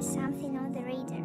there's something on the radar.